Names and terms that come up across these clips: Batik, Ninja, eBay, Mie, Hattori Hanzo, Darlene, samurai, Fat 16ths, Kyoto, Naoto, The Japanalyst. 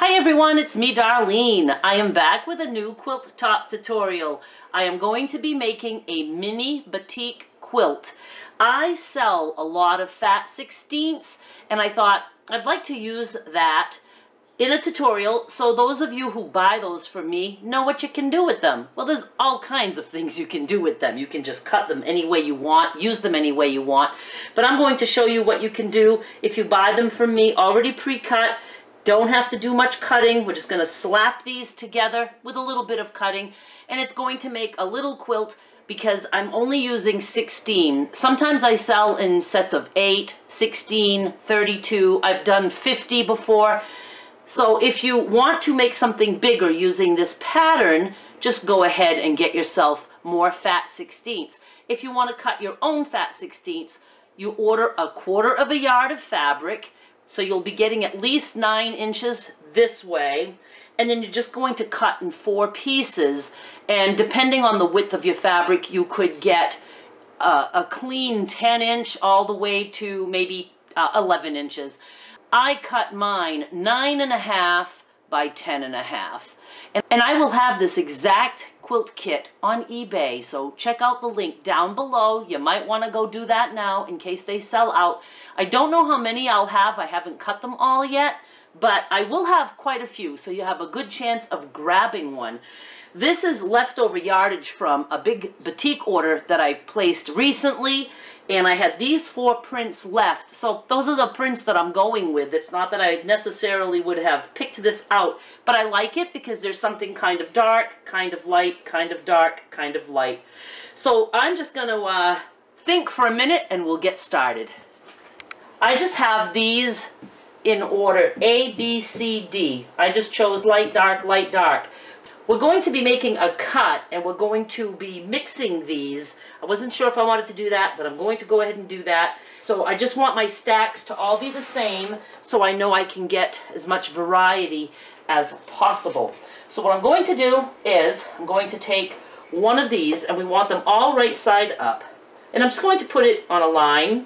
Hi everyone, it's me Darlene. I am back with a new quilt top tutorial. I am going to be making a mini batik quilt. I sell a lot of fat 16ths and I thought I'd like to use that in a tutorial so those of you who buy those from me know what you can do with them. Well, there's all kinds of things you can do with them. You can just cut them any way you want, use them any way you want. But I'm going to show you what you can do if you buy them from me already pre-cut. Don't have to do much cutting. We're just going to slap these together with a little bit of cutting, and it's going to make a little quilt because I'm only using 16. Sometimes I sell in sets of 8, 16, 32. I've done 50 before. So if you want to make something bigger using this pattern, just go ahead and get yourself more fat 16ths. If you want to cut your own fat 16ths, you order 1/4 yard of fabric. So you'll be getting at least 9 inches this way, and then you're just going to cut in 4 pieces, and depending on the width of your fabric, you could get a clean 10 inch all the way to maybe 11 inches. I cut mine 9.5 by 10.5, and I will have this exact quilt kit on eBay, so check out the link down below. You might want to go do that now in case they sell out. I don't know how many I'll have. I haven't cut them all yet, but I will have quite a few, so you have a good chance of grabbing one. This is leftover yardage from a big batik order that I placed recently, and I had these 4 prints left, so those are the prints that I'm going with. It's not that I necessarily would have picked this out, but I like it because there's something kind of dark, kind of light, kind of dark, kind of light. So I'm just going to think for a minute and we'll get started. I just have these in order A, B, C, D. I just chose light, dark, light, dark. We're going to be making a cut, and we're going to be mixing these. I wasn't sure if I wanted to do that, but I'm going to go ahead and do that. So I just want my stacks to all be the same so I know I can get as much variety as possible. So what I'm going to do is I'm going to take one of these, and we want them all right side up. And I'm just going to put it on a line,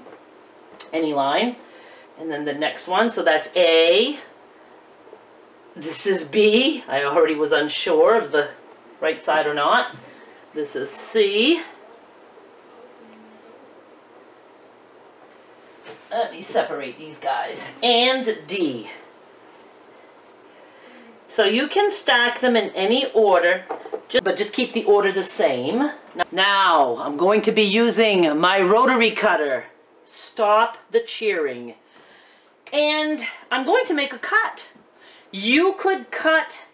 any line, and then the next one. So that's A. This is B. I already was unsure of the right side or not. This is C. Let me separate these guys. And D. So you can stack them in any order, but just keep the order the same. Now I'm going to be using my rotary cutter. Stop the cheering. And I'm going to make a cut. You could cut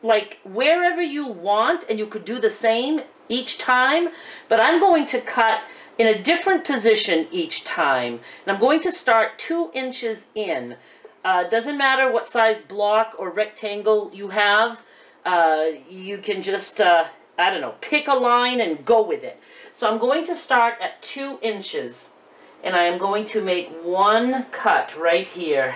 like wherever you want, and you could do the same each time, but I'm going to cut in a different position each time. And I'm going to start 2 inches in. Doesn't matter what size block or rectangle you have. You can just, I don't know, pick a line and go with it. So I'm going to start at 2 inches, and I am going to make 1 cut right here.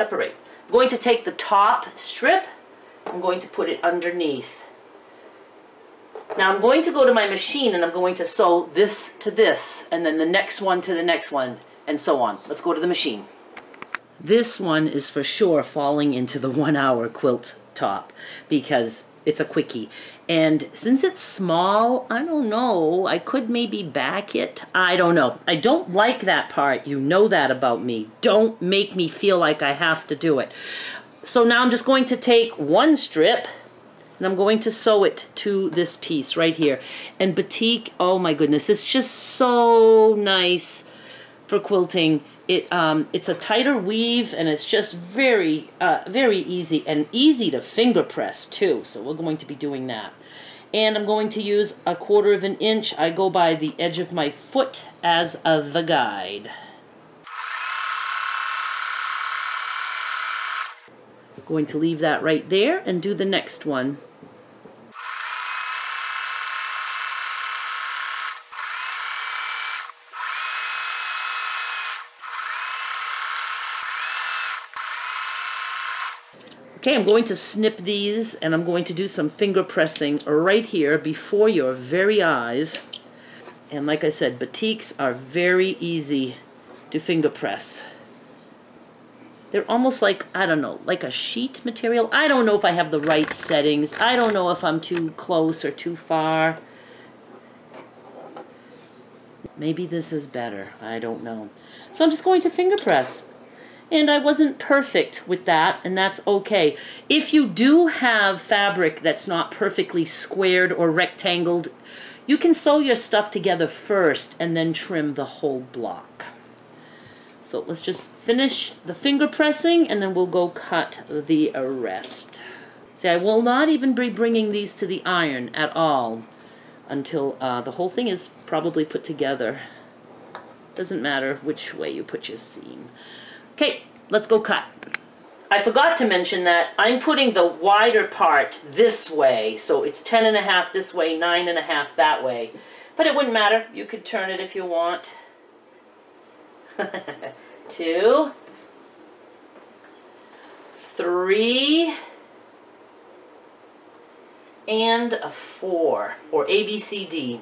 Separate. I'm going to take the top strip, I'm going to put it underneath. Now I'm going to go to my machine and I'm going to sew this to this, and then the next one to the next one, and so on. Let's go to the machine. This one is for sure falling into the 1 hour quilt top because it's a quickie. And since it's small, I don't know, I could maybe back it. I don't know. I don't like that part. You know that about me. Don't make me feel like I have to do it. So now I'm just going to take 1 strip and I'm going to sew it to this piece right here. And batik, oh my goodness, it's just so nice for quilting. It's a tighter weave, and it's just very, very easy, and easy to finger press too. So we're going to be doing that. And I'm going to use 1/4 inch. I go by the edge of my foot as the guide. I'm going to leave that right there and do the next one. Okay, I'm going to snip these, and I'm going to do some finger pressing right here before your very eyes. And like I said, batiks are very easy to finger press. They're almost like, I don't know, like a sheet material. I don't know if I have the right settings. I don't know if I'm too close or too far. Maybe this is better. I don't know. So I'm just going to finger press. And I wasn't perfect with that, and that's okay. If you do have fabric that's not perfectly squared or rectangled, you can sew your stuff together first and then trim the whole block. So let's just finish the finger pressing, and then we'll go cut the rest. See, I will not even be bringing these to the iron at all until the whole thing is probably put together. Doesn't matter which way you put your seam. Okay, let's go cut. I forgot to mention that I'm putting the wider part this way, so it's 10.5 this way, 9.5 that way. But it wouldn't matter. You could turn it if you want. 2, 3, and 4, or ABCD.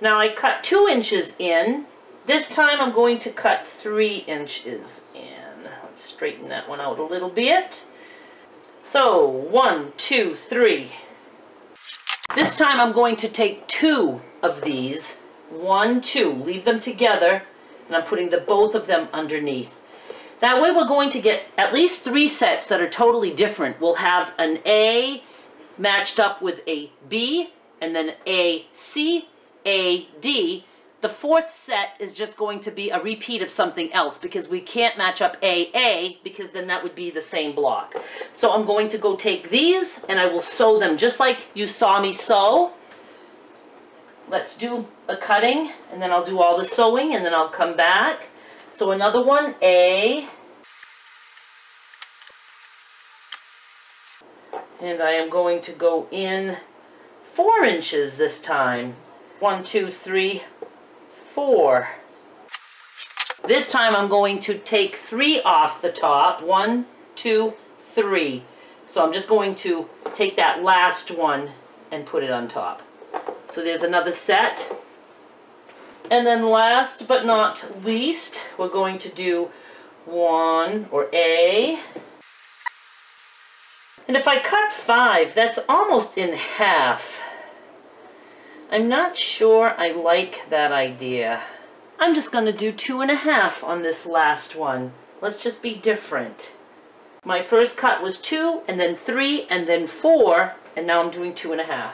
Now I cut 2 inches in. This time I'm going to cut 3 inches in. Let's straighten that one out a little bit. So 1, 2, 3. This time I'm going to take 2 of these, 1, 2, leave them together. And I'm putting the both of them underneath. That way we're going to get at least 3 sets that are totally different. We'll have an A matched up with a B, and then A, C, A, D. The 4th set is just going to be a repeat of something else, because we can't match up A, because then that would be the same block. So I'm going to go take these and I will sew them just like you saw me sew. Let's do a cutting, and then I'll do all the sewing, and then I'll come back. So another one, A. And I am going to go in 4 inches this time. 1, 2, 3, 4. This time I'm going to take 3 off the top. 1, 2, 3. So I'm just going to take that last one and put it on top. So there's another set. And then last but not least, we're going to do 1 or A. And if I cut 5, that's almost in half. I'm not sure I like that idea. I'm just going to do 2.5 on this last one. Let's just be different. My first cut was 2, and then 3, and then 4, and now I'm doing 2.5.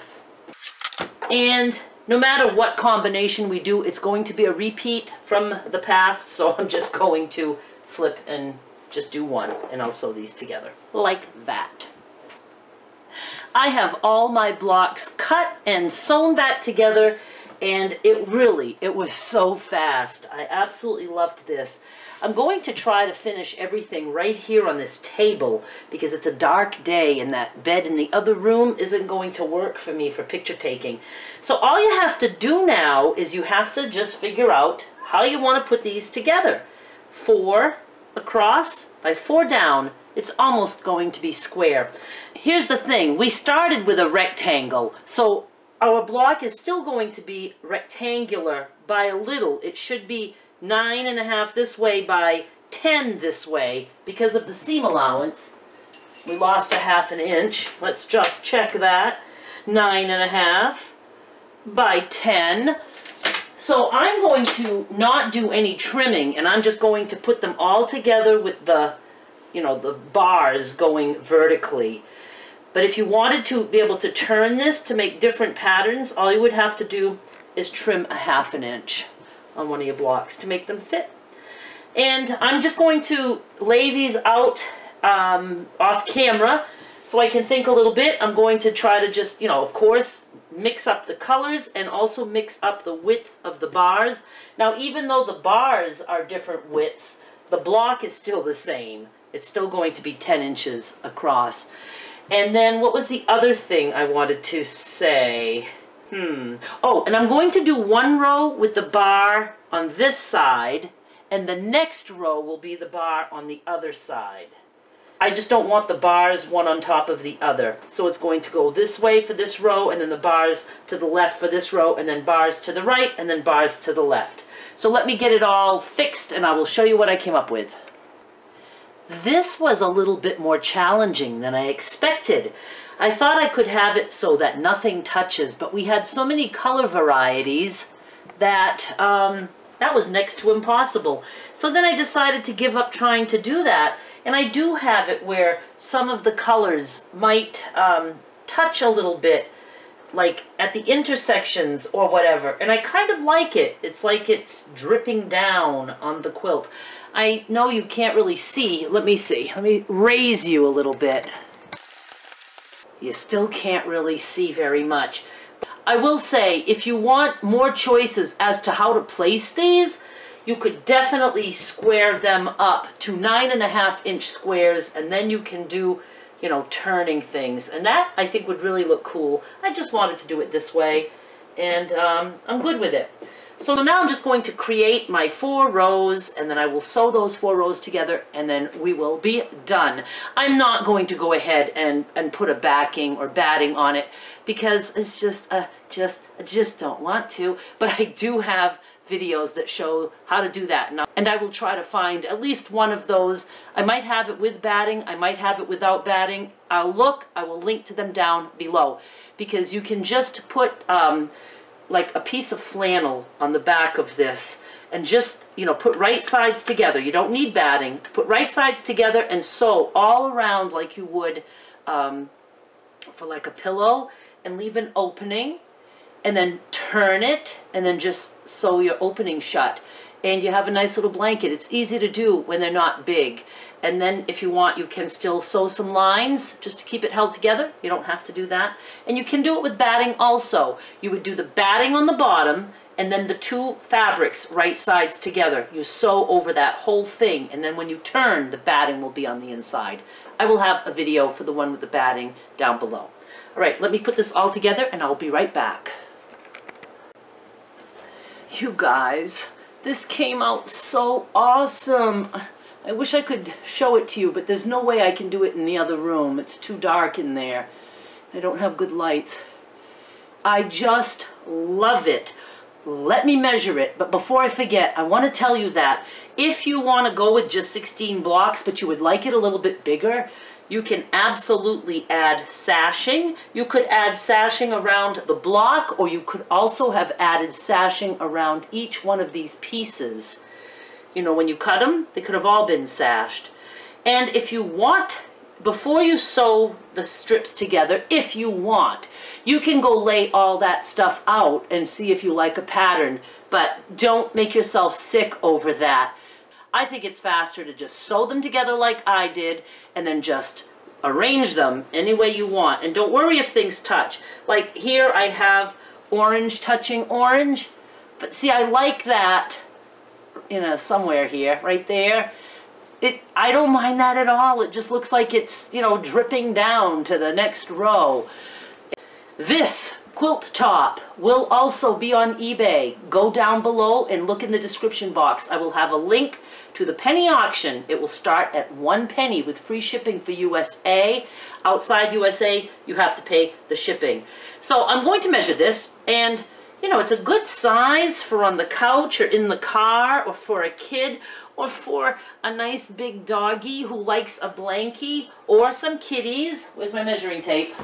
And no matter what combination we do, it's going to be a repeat from the past, so I'm just going to flip and just do 1, and I'll sew these together like that. I have all my blocks cut and sewn back together, and it was so fast. I absolutely loved this. I'm going to try to finish everything right here on this table, because it's a dark day and that bed in the other room isn't going to work for me for picture taking. So all you have to do now is you have to just figure out how you want to put these together. 4 across by 4 down. It's almost going to be square. Here's the thing. We started with a rectangle, so our block is still going to be rectangular by a little. It should be 9.5 this way by 10 this way because of the seam allowance. We lost 1/2 inch. Let's just check that. 9.5 by 10. So I'm going to not do any trimming, and I'm just going to put them all together with the, you know, the bars going vertically. But if you wanted to be able to turn this to make different patterns, all you would have to do is trim 1/2 inch. On one of your blocks to make them fit. And I'm just going to lay these out off camera so I can think a little bit. I'm going to try to just, you know, of course, mix up the colors and also mix up the width of the bars. Now, even though the bars are different widths, the block is still the same. It's still going to be 10 inches across. And then what was the other thing I wanted to say? Oh, and I'm going to do 1 row with the bar on this side, and the next row will be the bar on the other side. I just don't want the bars one on top of the other. So it's going to go this way for this row, and then the bars to the left for this row, and then bars to the right, and then bars to the left. So let me get it all fixed, and I will show you what I came up with. This was a little bit more challenging than I expected. I thought I could have it so that nothing touches, but we had so many color varieties that that was next to impossible. So then I decided to give up trying to do that, and I do have it where some of the colors might touch a little bit, like at the intersections or whatever, and I kind of like it. It's like it's dripping down on the quilt. I know you can't really see. Let me see. Let me raise you a little bit. You still can't really see very much. I will say, if you want more choices as to how to place these, you could definitely square them up to 9.5-inch squares, and then you can do, you know, turning things. And that, I think, would really look cool. I just wanted to do it this way, and I'm good with it. So now I'm just going to create my 4 rows, and then I will sew those 4 rows together, and then we will be done. I'm not going to go ahead and put a backing or batting on it, because it's just, I just don't want to. But I do have videos that show how to do that, and I will try to find at least one of those. I might have it with batting, I might have it without batting. I'll look, I will link to them down below, because you can just put like a piece of flannel on the back of this and just, you know, put right sides together. You don't need batting. Put right sides together and sew all around like you would for like a pillow, and leave an opening, and then turn it, and then just sew your opening shut. And you have a nice little blanket. It's easy to do when they're not big. And then if you want, you can still sew some lines just to keep it held together. You don't have to do that. And you can do it with batting also. You would do the batting on the bottom, and then the 2 fabrics right sides together. You sew over that whole thing, and then when you turn, the batting will be on the inside. I will have a video for the one with the batting down below. All right, let me put this all together, and I'll be right back. You guys, this came out so awesome. I wish I could show it to you, but there's no way I can do it in the other room. It's too dark in there. I don't have good lights. I just love it. Let me measure it, but before I forget, I want to tell you that if you want to go with just 16 blocks, but you would like it a little bit bigger, you can absolutely add sashing. You could add sashing around the block, or you could also have added sashing around each one of these pieces. You know, when you cut them, they could have all been sashed. And if you want, before you sew the strips together, if you want, you can go lay all that stuff out and see if you like a pattern, but don't make yourself sick over that. I think it's faster to just sew them together like I did, and then just arrange them any way you want. And don't worry if things touch. Like here I have orange touching orange, but see, I like that, you know, somewhere here, right there. I don't mind that at all. It just looks like it's, you know, dripping down to the next row. This quilt top will also be on eBay. Go down below and look in the description box. I will have a link to the penny auction. It will start at 1 penny with free shipping for USA. Outside USA, you have to pay the shipping. So I'm going to measure this, and you know, it's a good size for on the couch or in the car or for a kid or for a nice big doggy who likes a blankie or some kitties. Where's my measuring tape?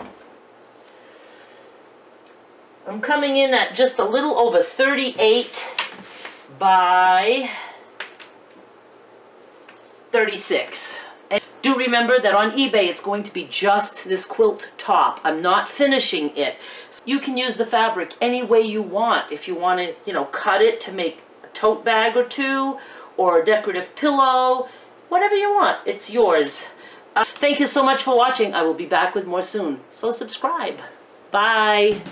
I'm coming in at just a little over 38 by 36. And do remember that on eBay it's going to be just this quilt top. I'm not finishing it. You can use the fabric any way you want. If you want to, you know, cut it to make a tote bag or two, or a decorative pillow, whatever you want, it's yours. Thank you so much for watching. I will be back with more soon. So subscribe. Bye.